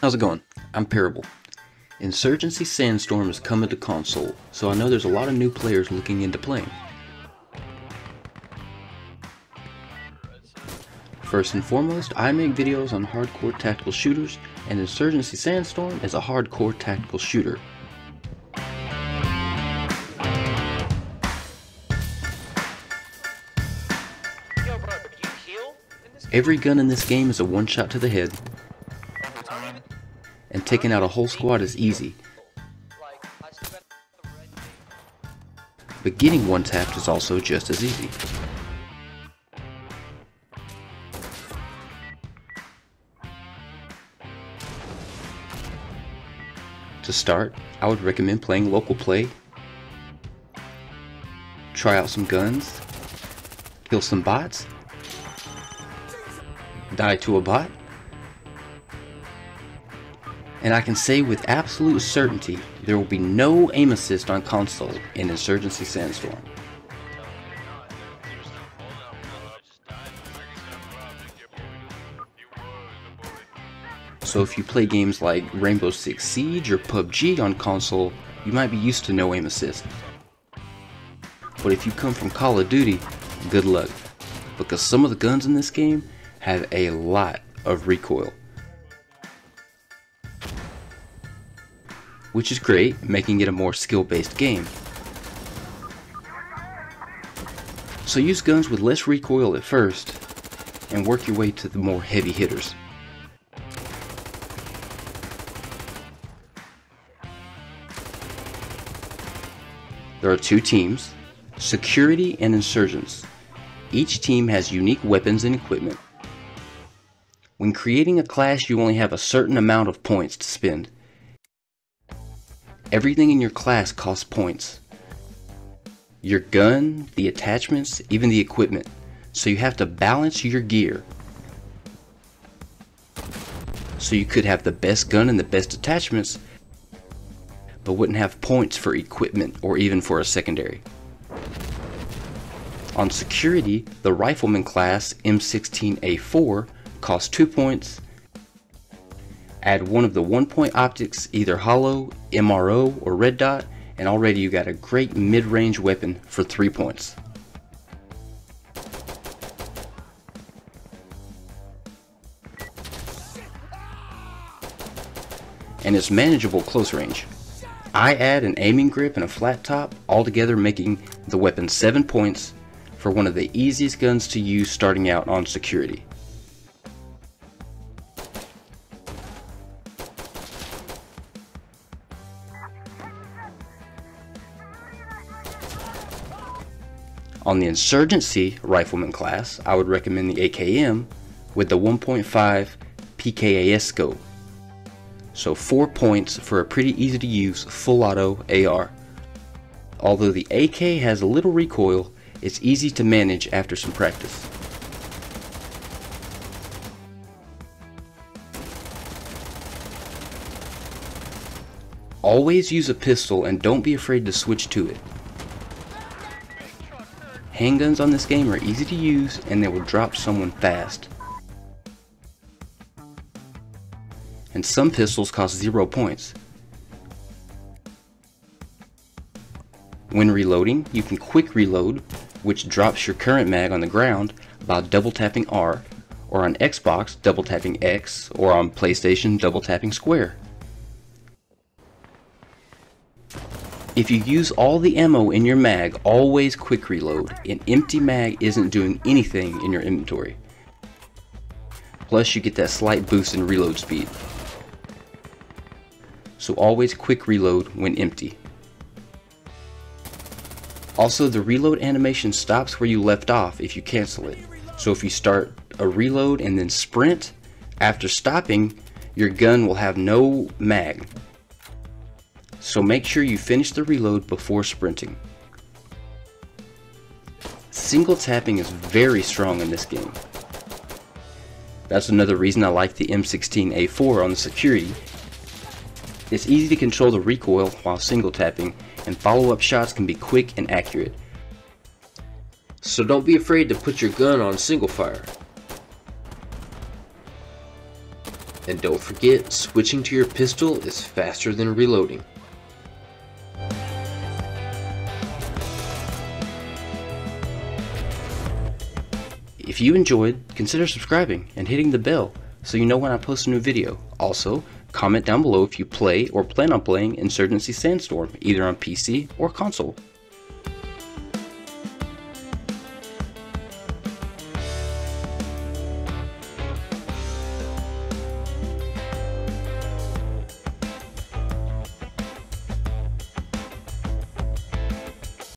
How's it going? I'm Parable. Insurgency Sandstorm is coming to console, so I know there's a lot of new players looking into playing. First and foremost, I make videos on hardcore tactical shooters, and Insurgency Sandstorm is a hardcore tactical shooter. Every gun in this game is a one-shot to the head, and taking out a whole squad is easy, but getting one tapped is also just as easy. To start, I would recommend playing local play, try out some guns, kill some bots, die to a bot, and I can say with absolute certainty there will be no aim assist on console in Insurgency Sandstorm. So if you play games like Rainbow Six Siege or PUBG on console, you might be used to no aim assist. But if you come from Call of Duty, good luck, because some of the guns in this game have a lot of recoil, which is great, making it a more skill-based game. So use guns with less recoil at first, and work your way to the more heavy hitters. There are two teams, Security and Insurgents. Each team has unique weapons and equipment. When creating a class, you only have a certain amount of points to spend. Everything in your class costs points. Your gun, the attachments, even the equipment. So you have to balance your gear. So you could have the best gun and the best attachments, but wouldn't have points for equipment or even for a secondary. On Security, the Rifleman class M16A4 costs 2 points. Add one of the 1-point optics, either hollow, MRO, or red dot, and already you got a great mid-range weapon for 3 points. And it's manageable close range. I add an aiming grip and a flat top, altogether making the weapon 7 points for one of the easiest guns to use starting out on Security. On the Insurgency Rifleman class, I would recommend the AKM with the 1.5 PKAS scope. So 4 points for a pretty easy to use full auto AR. Although the AK has a little recoil, it's easy to manage after some practice. Always use a pistol and don't be afraid to switch to it. Handguns on this game are easy to use and they will drop someone fast. And some pistols cost 0 points. When reloading, you can quick reload, which drops your current mag on the ground by double tapping R, or on Xbox double tapping X, or on PlayStation double tapping square. If you use all the ammo in your mag, always quick reload. An empty mag isn't doing anything in your inventory. Plus you get that slight boost in reload speed. So always quick reload when empty. Also, the reload animation stops where you left off if you cancel it. So if you start a reload and then sprint, after stopping, your gun will have no mag. So make sure you finish the reload before sprinting. Single tapping is very strong in this game. That's another reason I like the M16A4 on the security. It's easy to control the recoil while single tapping, and follow-up shots can be quick and accurate. So don't be afraid to put your gun on single fire. And don't forget, switching to your pistol is faster than reloading. If you enjoyed, consider subscribing and hitting the bell so you know when I post a new video. Also, comment down below if you play or plan on playing Insurgency Sandstorm, either on PC or console.